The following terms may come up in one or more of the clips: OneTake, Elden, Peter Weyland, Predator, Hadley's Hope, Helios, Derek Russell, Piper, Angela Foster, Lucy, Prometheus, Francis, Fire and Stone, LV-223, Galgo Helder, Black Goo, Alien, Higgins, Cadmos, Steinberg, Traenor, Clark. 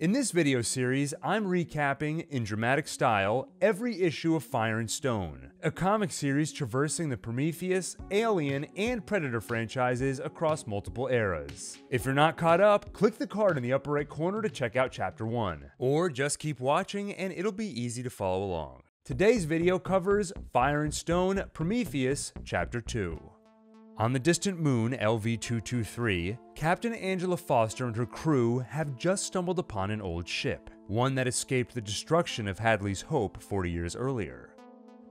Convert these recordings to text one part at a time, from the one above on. In this video series, I'm recapping, in dramatic style, every issue of Fire and Stone, a comic series traversing the Prometheus, Alien, and Predator franchises across multiple eras. If you're not caught up, click the card in the upper right corner to check out Chapter 1, or just keep watching and it'll be easy to follow along. Today's video covers Fire and Stone Prometheus Chapter 2. On the distant moon LV-223, Captain Angela Foster and her crew have just stumbled upon an old ship, one that escaped the destruction of Hadley's Hope 40 years earlier.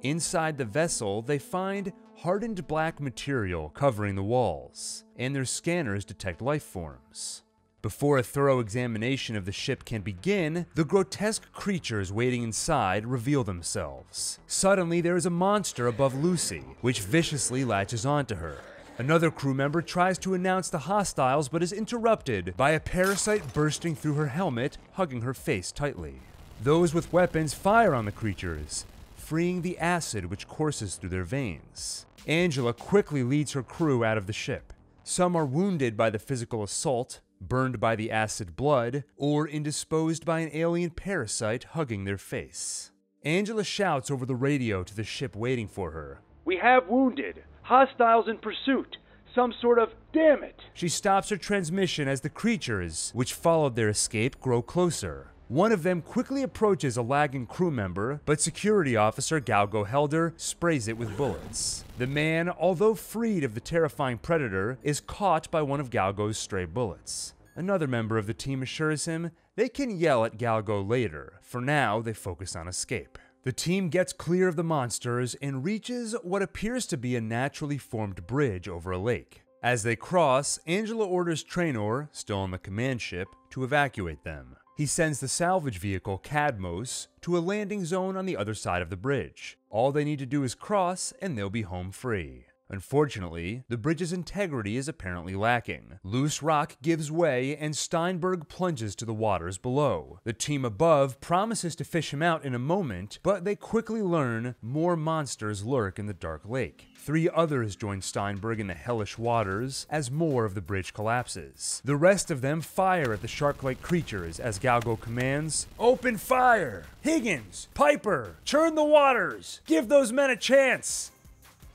Inside the vessel, they find hardened black material covering the walls, and their scanners detect life forms. Before a thorough examination of the ship can begin, the grotesque creatures waiting inside reveal themselves. Suddenly, there is a monster above Lucy, which viciously latches onto her. Another crew member tries to announce the hostiles but is interrupted by a parasite bursting through her helmet, hugging her face tightly. Those with weapons fire on the creatures, freeing the acid which courses through their veins. Angela quickly leads her crew out of the ship. Some are wounded by the physical assault, burned by the acid blood, or indisposed by an alien parasite hugging their face. Angela shouts over the radio to the ship waiting for her. "We have wounded. Hostiles in pursuit. Some sort of damn it." She stops her transmission as the creatures, which followed their escape, grow closer. One of them quickly approaches a lagging crew member, but security officer Galgo Helder sprays it with bullets. The man, although freed of the terrifying predator, is caught by one of Galgo's stray bullets. Another member of the team assures him they can yell at Galgo later. For now, they focus on escape. The team gets clear of the monsters and reaches what appears to be a naturally formed bridge over a lake. As they cross, Angela orders Traenor, still on the command ship, to evacuate them. He sends the salvage vehicle, Cadmos, to a landing zone on the other side of the bridge. All they need to do is cross, and they'll be home free. Unfortunately, the bridge's integrity is apparently lacking. Loose rock gives way, and Steinberg plunges to the waters below. The team above promises to fish him out in a moment, but they quickly learn more monsters lurk in the dark lake. Three others join Steinberg in the hellish waters as more of the bridge collapses. The rest of them fire at the shark-like creatures as Galgo commands, "Open fire! Higgins! Piper! Churn the waters! Give those men a chance!"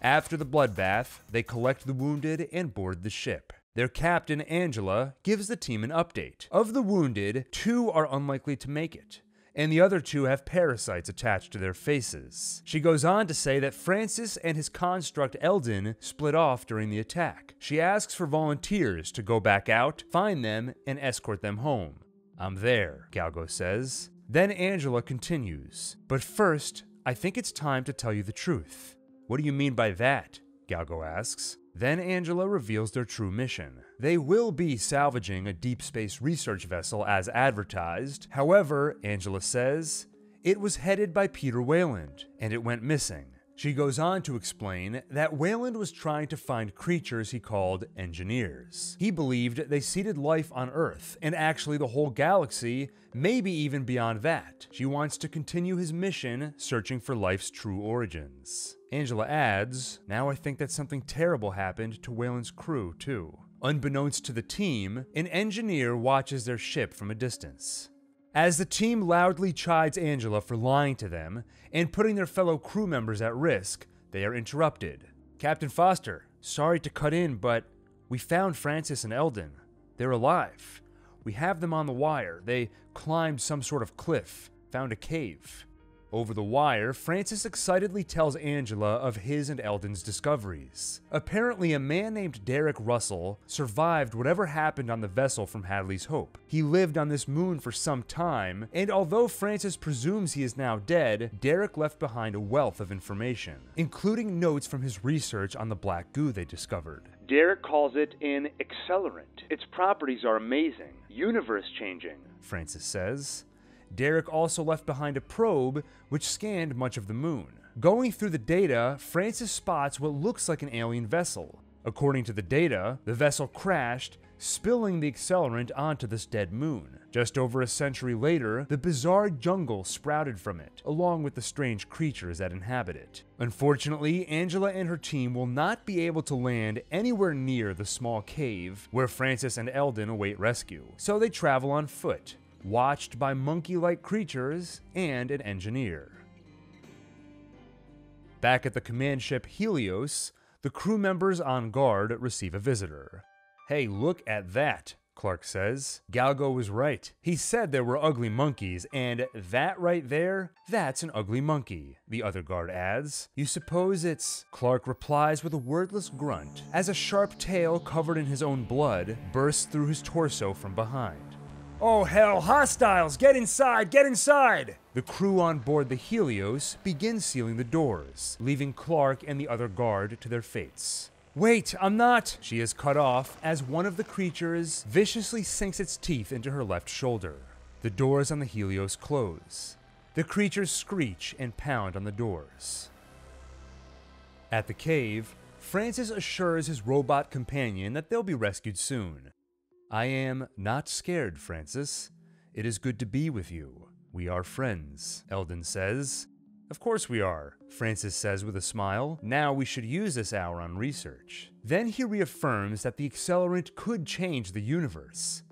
After the bloodbath, they collect the wounded and board the ship. Their captain, Angela, gives the team an update. Of the wounded, 2 are unlikely to make it, and the other 2 have parasites attached to their faces. She goes on to say that Francis and his construct Elden split off during the attack. She asks for volunteers to go back out, find them, and escort them home. "I'm there," Galgo says. Then Angela continues, "But first, I think it's time to tell you the truth." "What do you mean by that?" Galgo asks. Then Angela reveals their true mission. They will be salvaging a deep space research vessel as advertised. However, Angela says, it was headed by Peter Weyland, and it went missing. She goes on to explain that Weyland was trying to find creatures he called engineers. He believed they seeded life on Earth, and actually the whole galaxy, maybe even beyond that. She wants to continue his mission, searching for life's true origins. Angela adds, "Now I think that something terrible happened to Weyland's crew, too." Unbeknownst to the team, an engineer watches their ship from a distance. As the team loudly chides Angela for lying to them and putting their fellow crew members at risk, they are interrupted. "Captain Foster, sorry to cut in, but we found Francis and Elden. They're alive. We have them on the wire. They climbed some sort of cliff, found a cave." Over the wire, Francis excitedly tells Angela of his and Elden's discoveries. Apparently, a man named Derek Russell survived whatever happened on the vessel from Hadley's Hope. He lived on this moon for some time, and although Francis presumes he is now dead, Derek left behind a wealth of information, including notes from his research on the black goo they discovered. "Derek calls it an accelerant. Its properties are amazing, universe-changing," Francis says. Derek also left behind a probe which scanned much of the moon. Going through the data, Francis spots what looks like an alien vessel. According to the data, the vessel crashed, spilling the accelerant onto this dead moon. Just over a century later, the bizarre jungle sprouted from it, along with the strange creatures that inhabit it. Unfortunately, Angela and her team will not be able to land anywhere near the small cave where Francis and Elden await rescue, so they travel on foot, watched by monkey-like creatures, and an engineer. Back at the command ship Helios, the crew members on guard receive a visitor. "Hey, look at that," Clark says. Galgo was right. He said there were ugly monkeys, and that right there, that's an ugly monkey, the other guard adds. "You suppose it's..." Clark replies with a wordless grunt, as a sharp tail covered in his own blood bursts through his torso from behind. "Oh hell, hostiles! Get inside! Get inside!" The crew on board the Helios begins sealing the doors, leaving Clark and the other guard to their fates. "Wait, I'm not..." She is cut off as one of the creatures viciously sinks its teeth into her left shoulder. The doors on the Helios close. The creatures screech and pound on the doors. At the cave, Francis assures his robot companion that they'll be rescued soon. "I am not scared, Francis. It is good to be with you. We are friends," Elden says. "Of course we are," Francis says with a smile. "Now we should use this hour on research." Then he reaffirms that the accelerant could change the universe.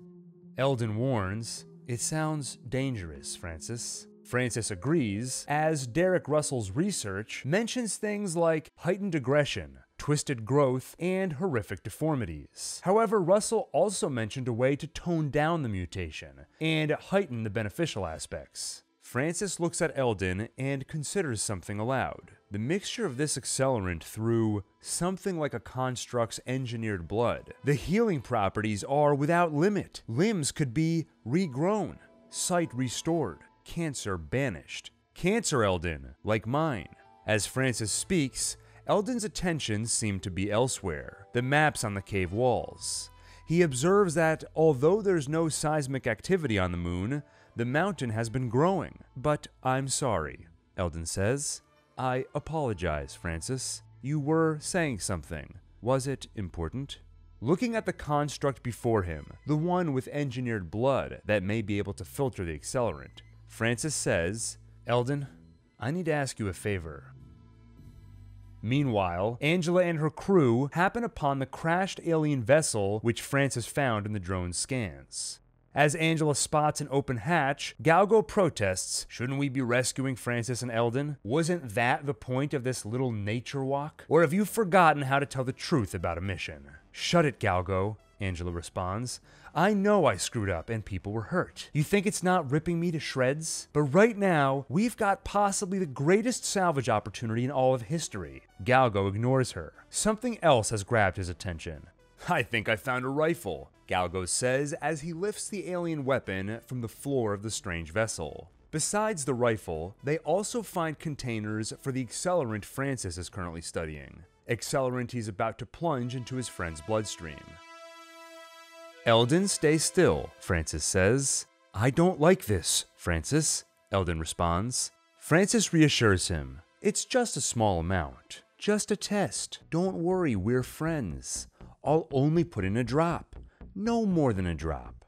Elden warns, "It sounds dangerous, Francis." Francis agrees, as Derek Russell's research mentions things like heightened aggression, twisted growth, and horrific deformities. However, Russell also mentioned a way to tone down the mutation and heighten the beneficial aspects. Francis looks at Elden and considers something aloud. The mixture of this accelerant through something like a construct's engineered blood. The healing properties are without limit. Limbs could be regrown, sight restored, cancer banished. Cancer, Elden, like mine. As Francis speaks, Elden's attention seemed to be elsewhere, the maps on the cave walls. He observes that although there's no seismic activity on the moon, the mountain has been growing. "But I'm sorry," Elden says. "I apologize, Francis. You were saying something. Was it important?" Looking at the construct before him, the one with engineered blood that may be able to filter the accelerant, Francis says, "Elden, I need to ask you a favor." Meanwhile, Angela and her crew happen upon the crashed alien vessel which Francis found in the drone's scans. As Angela spots an open hatch, Galgo protests, "Shouldn't we be rescuing Francis and Elden? Wasn't that the point of this little nature walk? Or have you forgotten how to tell the truth about a mission?" "Shut it, Galgo," Angela responds. "I know I screwed up and people were hurt. You think it's not ripping me to shreds? But right now, we've got possibly the greatest salvage opportunity in all of history." Galgo ignores her. Something else has grabbed his attention. "I think I found a rifle," Galgo says as he lifts the alien weapon from the floor of the strange vessel. Besides the rifle, they also find containers for the accelerant Francis is currently studying. Accelerant he's about to plunge into his friend's bloodstream. "Elden, stay still," Francis says. "I don't like this, Francis," Elden responds. Francis reassures him, "It's just a small amount. Just a test. Don't worry, we're friends. I'll only put in a drop. No more than a drop."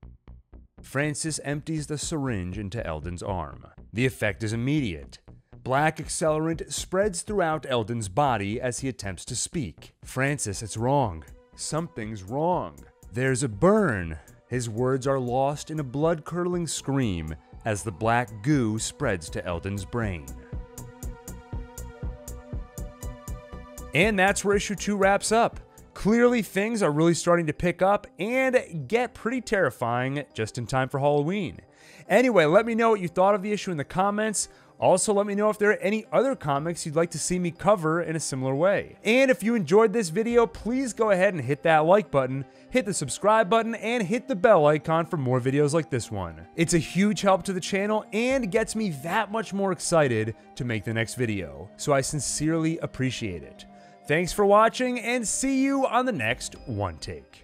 Francis empties the syringe into Elden's arm. The effect is immediate. Black accelerant spreads throughout Elden's body as he attempts to speak. "Francis, it's wrong. Something's wrong. There's a burn." His words are lost in a blood-curdling scream as the black goo spreads to Elden's brain. And that's where issue 2 wraps up. Clearly, things are really starting to pick up and get pretty terrifying just in time for Halloween. Anyway, let me know what you thought of the issue in the comments. Also, let me know if there are any other comics you'd like to see me cover in a similar way. And if you enjoyed this video, please go ahead and hit that like button, hit the subscribe button, and hit the bell icon for more videos like this one. It's a huge help to the channel and gets me that much more excited to make the next video, so I sincerely appreciate it. Thanks for watching, and see you on the next One Take.